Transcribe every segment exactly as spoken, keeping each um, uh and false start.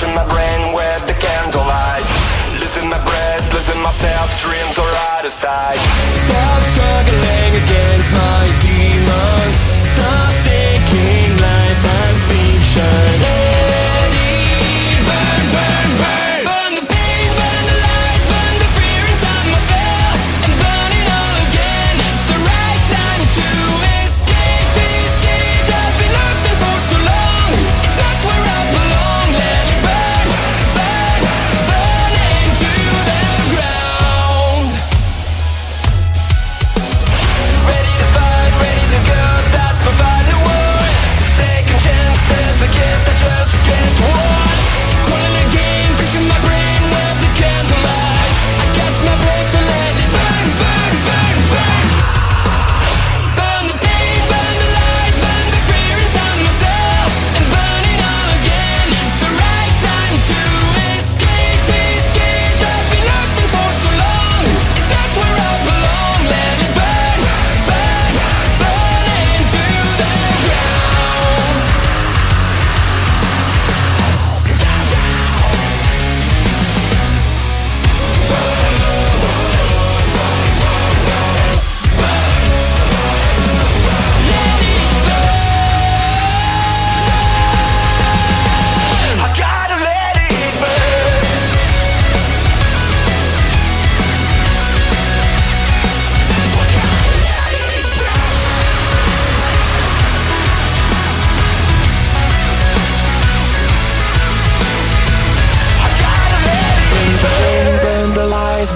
flashing my brain with the candlelight, losing my breath, losing myself, dreams are out of sight. Stop struggling against my demons, stop taking life as fiction.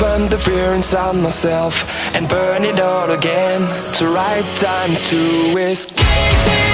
Burn the fear inside myself and burn it all again. It's the right time to escape.